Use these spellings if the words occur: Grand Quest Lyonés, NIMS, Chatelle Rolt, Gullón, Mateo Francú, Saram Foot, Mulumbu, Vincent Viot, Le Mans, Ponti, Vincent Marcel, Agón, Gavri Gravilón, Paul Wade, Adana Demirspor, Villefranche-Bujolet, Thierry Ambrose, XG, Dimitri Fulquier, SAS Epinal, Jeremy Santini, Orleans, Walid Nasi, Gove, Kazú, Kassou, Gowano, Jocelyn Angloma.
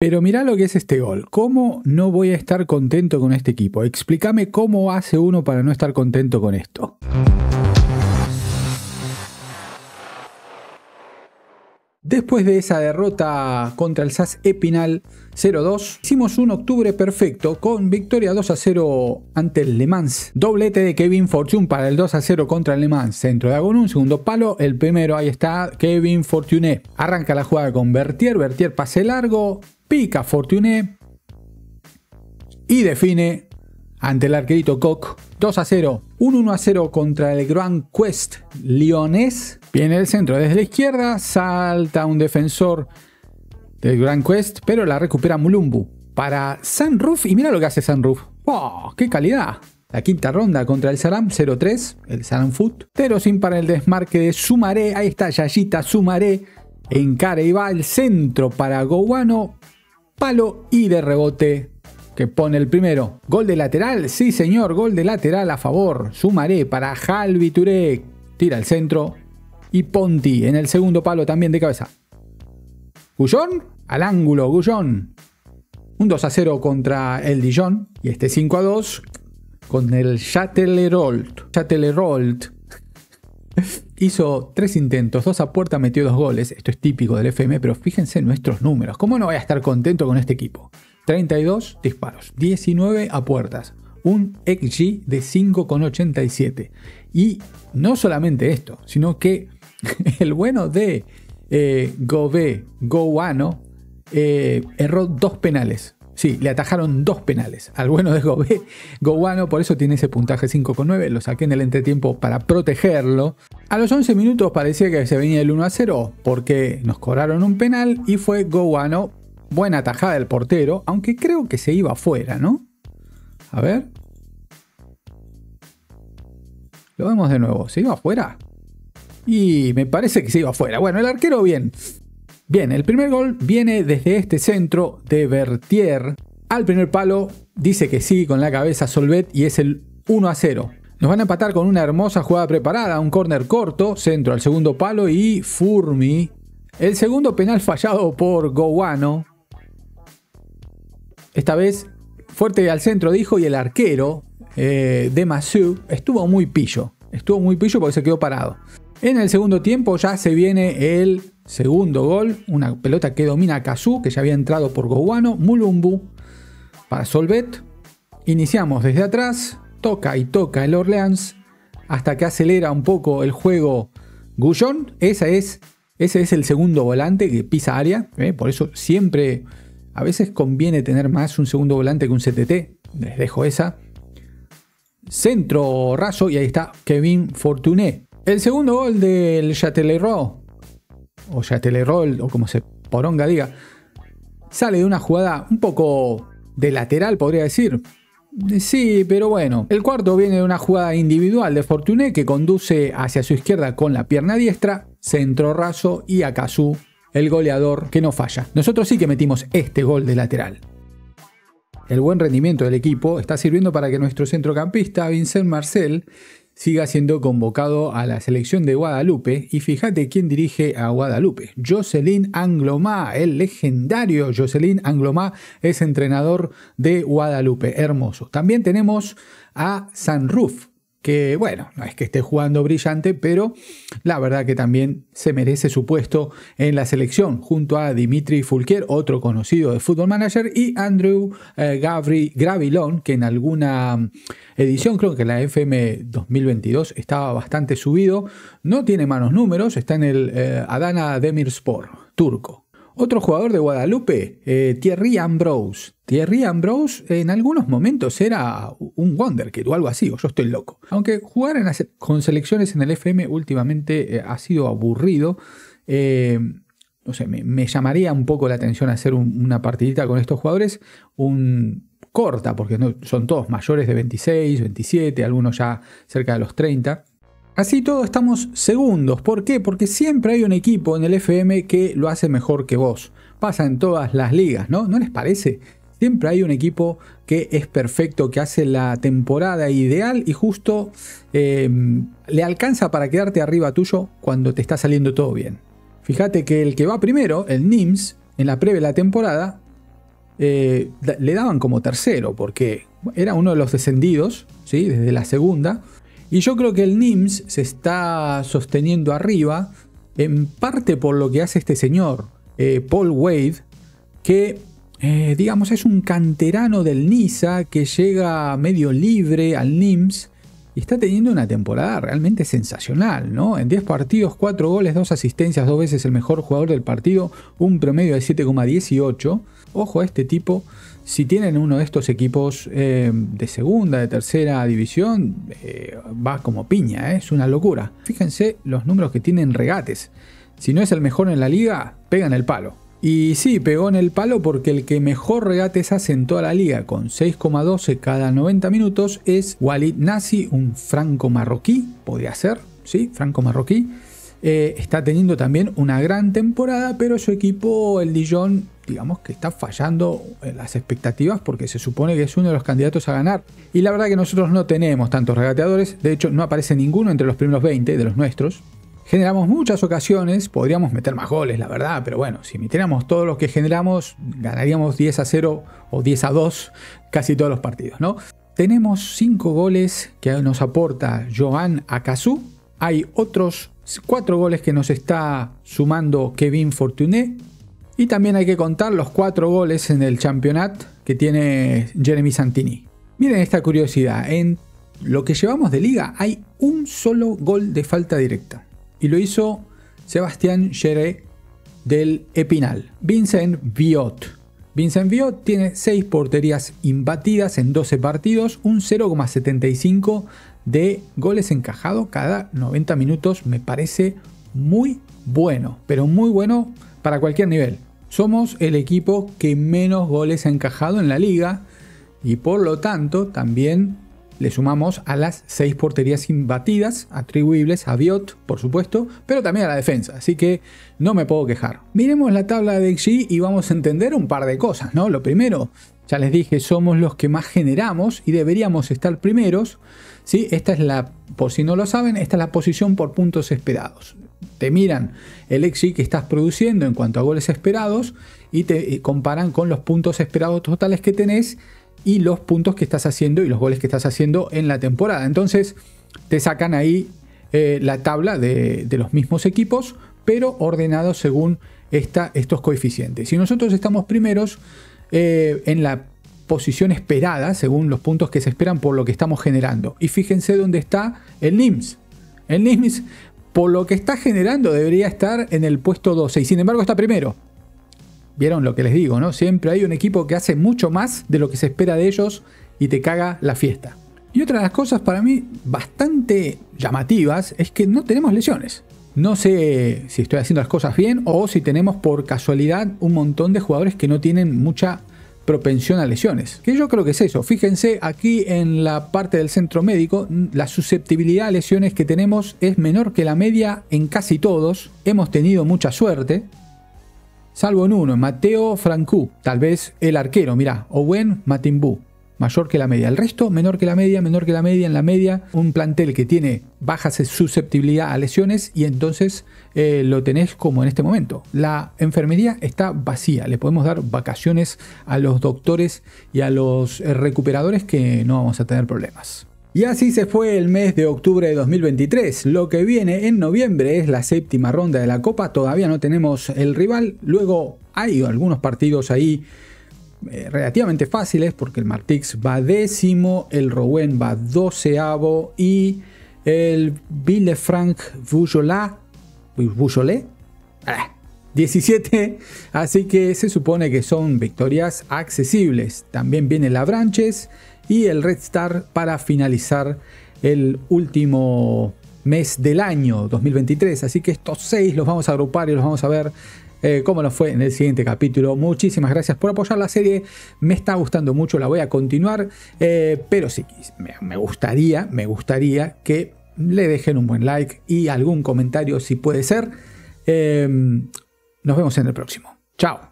Pero mirá lo que es este gol. ¿Cómo no voy a estar contento con este equipo? Explícame cómo hace uno para no estar contento con esto. Después de esa derrota contra el SAS Epinal 0-2, hicimos un octubre perfecto con victoria 2-0 ante el Le Mans. Doblete de Kevin Fortune para el 2-0 contra el Le Mans. Centro de Agón, un segundo palo, el primero, ahí está Kevin Fortune. Arranca la jugada con Vertier, Vertier pase largo, pica Fortune y define ante el arquerito Koch. 2-0, un 1-0 contra el Grand Quest Lyonés. Viene el centro desde la izquierda, salta un defensor del Grand Quest, pero la recupera Mulumbu para San Ruf. Y mira lo que hace San Ruf. ¡Oh, qué calidad! La quinta ronda contra el Saram, 0-3, el Saram Foot. 0-5 para el desmarque de Sumaré. Ahí está Yayita Sumaré. Encara y va el centro para Gowano. Palo y de rebote que pone el primero. Gol de lateral, sí señor, gol de lateral a favor. Sumaré para Halvi-Turek. Tira el centro. Y Ponti en el segundo palo también de cabeza. Gullón al ángulo, Gullón. Un 2-0 contra el Dijon. Y este 5-2 con el Chatelle Rolt. Chatelle Rolt hizo 3 intentos, 2 a puerta, metió 2 goles. Esto es típico del FM, pero fíjense en nuestros números. ¿Cómo no voy a estar contento con este equipo? 32 disparos, 19 a puertas, un XG de 5,87. Y no solamente esto, sino que el bueno de Gove, Gowano, erró 2 penales. Sí, le atajaron 2 penales al bueno de Gove, Gowano, por eso tiene ese puntaje 5,9. Lo saqué en el entretiempo para protegerlo. A los 11 minutos parecía que se venía el 1-0 porque nos cobraron un penal y fue Gowano. Buena tajada del portero, aunque creo que se iba afuera, ¿no? A ver. Lo vemos de nuevo. ¿Se iba afuera? Y me parece que se iba afuera. Bueno, el arquero bien. Bien, el primer gol viene desde este centro de Vertier. Al primer palo dice que sí con la cabeza Solvet y es el 1-0. Nos van a empatar con una hermosa jugada preparada. Un córner corto, centro al segundo palo y Furmi. El segundo penal fallado por Gowano. Esta vez fuerte al centro dijo y el arquero de Massu estuvo muy pillo. Estuvo muy pillo porque se quedó parado. En el segundo tiempo ya se viene el segundo gol. Una pelota que domina a Kazú, que ya había entrado por Gowano. Mulumbu para Solvet. Iniciamos desde atrás. Toca y toca el Orleans. Hasta que acelera un poco el juego Gullón. Ese es el segundo volante que pisa área. Por eso siempre... A veces conviene tener más un segundo volante que un CTT. Les dejo esa. Centro raso. Y ahí está Kevin Fortuné. El segundo gol del Châtellerault. O Châtellerault. O como se poronga diga. Sale de una jugada un poco de lateral, podría decir. Sí, pero bueno. El cuarto viene de una jugada individual de Fortuné. Que conduce hacia su izquierda con la pierna diestra. Centro raso y a Kassou, el goleador que no falla. Nosotros sí que metimos este gol de lateral. El buen rendimiento del equipo está sirviendo para que nuestro centrocampista Vincent Marcel siga siendo convocado a la selección de Guadalupe. Y fíjate quién dirige a Guadalupe. Jocelyn Angloma, el legendario Jocelyn Angloma es entrenador de Guadalupe. Hermoso. También tenemos a San Ruf. Que bueno, no es que esté jugando brillante, pero la verdad que también se merece su puesto en la selección, junto a Dimitri Fulquier, otro conocido de Football Manager, y Andrew Gavri Gravilón, que en alguna edición, creo que la FM 2022, estaba bastante subido, no tiene malos números, está en el Adana Demirspor, turco. Otro jugador de Guadalupe, Thierry Ambrose. Thierry Ambrose en algunos momentos era un wonderkid o algo así, o yo estoy loco. Aunque jugar con selecciones en el FM últimamente ha sido aburrido, no sé, me llamaría un poco la atención hacer una partidita con estos jugadores, corta, porque no, son todos mayores de 26, 27, algunos ya cerca de los 30. Así todo estamos segundos. ¿Por qué? Porque siempre hay un equipo en el FM que lo hace mejor que vos. Pasa en todas las ligas, ¿no? ¿No les parece? Siempre hay un equipo que es perfecto, que hace la temporada ideal y justo le alcanza para quedarte arriba tuyo cuando te está saliendo todo bien. Fíjate que el que va primero, el NIMS, en la previa de la temporada, le daban como tercero, porque era uno de los descendidos, ¿sí?, desde la segunda. Y yo creo que el NIMS se está sosteniendo arriba, en parte por lo que hace este señor, Paul Wade, que, digamos, es un canterano del NISA que llega medio libre al NIMS y está teniendo una temporada realmente sensacional, ¿no? En 10 partidos, 4 goles, 2 asistencias, 2 veces el mejor jugador del partido, un promedio de 7,18. Ojo a este tipo. Si tienen uno de estos equipos de segunda, de tercera división, va como piña, es una locura. Fíjense los números que tienen regates. Si no es el mejor en la liga, pega en el palo. Y sí, pegó en el palo, porque el que mejor regates hace en toda la liga, con 6,12 cada 90 minutos, es Walid Nasi, un franco-marroquí, podría ser, sí, franco-marroquí. Está teniendo también una gran temporada, pero su equipo, el Dijon, digamos que está fallando en las expectativas, porque se supone que es uno de los candidatos a ganar. Y la verdad que nosotros no tenemos tantos regateadores, de hecho no aparece ninguno entre los primeros 20 de los nuestros. Generamos muchas ocasiones, podríamos meter más goles, la verdad, pero bueno, si metiéramos todos los que generamos, ganaríamos 10-0 o 10-2 casi todos los partidos, ¿no? Tenemos 5 goles que nos aporta Joan a Kassou. Hay otros 4 goles que nos está sumando Kevin Fortune. Y también hay que contar los 4 goles en el campeonato que tiene Jeremy Santini. Miren esta curiosidad. En lo que llevamos de liga hay un solo gol de falta directa. Y lo hizo Sebastián Géré del Epinal. Vincent Viot. Vincent Viot tiene 6 porterías imbatidas en 12 partidos. Un 0,75 de goles encajado cada 90 minutos. Me parece muy bueno, pero muy bueno para cualquier nivel. Somos el equipo que menos goles ha encajado en la liga, y por lo tanto también le sumamos a las 6 porterías imbatidas atribuibles a Viot, por supuesto, pero también a la defensa, así que no me puedo quejar. Miremos la tabla de XG y vamos a entender un par de cosas, ¿no? Lo primero, ya les dije, somos los que más generamos y deberíamos estar primeros, ¿sí? Esta es la, por si no lo saben, esta es la posición por puntos esperados. Te miran el XG que estás produciendo en cuanto a goles esperados y te comparan con los puntos esperados totales que tenés y los puntos que estás haciendo y los goles que estás haciendo en la temporada. Entonces te sacan ahí la tabla de los mismos equipos, pero ordenados según estos coeficientes. Si nosotros estamos primeros en la posición esperada, según los puntos que se esperan por lo que estamos generando. Y fíjense dónde está el NIMS. El NIMS, por lo que está generando, debería estar en el puesto 12 y sin embargo está primero. Vieron lo que les digo, ¿no? Siempre hay un equipo que hace mucho más de lo que se espera de ellos y te caga la fiesta. Y otra de las cosas para mí bastante llamativas es que no tenemos lesiones. No sé si estoy haciendo las cosas bien o si tenemos por casualidad un montón de jugadores que no tienen mucha propensión a lesiones. Que yo creo que es eso. Fíjense aquí en la parte del centro médico, la susceptibilidad a lesiones que tenemos es menor que la media en casi todos. Hemos tenido mucha suerte, salvo en uno, en Mateo Francú, tal vez el arquero, mirá, Owen Matimbu, mayor que la media. El resto, menor que la media, menor que la media, en la media. Un plantel que tiene baja susceptibilidad a lesiones y entonces lo tenés como en este momento. La enfermería está vacía, le podemos dar vacaciones a los doctores y a los recuperadores que no vamos a tener problemas. Y así se fue el mes de octubre de 2023. Lo que viene en noviembre es la séptima ronda de la Copa. Todavía no tenemos el rival. Luego hay algunos partidos ahí relativamente fáciles, porque el Martix va 10º, el Rouen va 12º y el Villefranche-Bujolet 17, así que se supone que son victorias accesibles. También viene la Branches y el Red Star para finalizar el último mes del año 2023, así que estos 6 los vamos a agrupar y los vamos a ver cómo nos fue en el siguiente capítulo. Muchísimas gracias por apoyar la serie, me está gustando mucho, la voy a continuar, pero sí, me gustaría que le dejen un buen like y algún comentario si puede ser. Nos vemos en el próximo. Chao.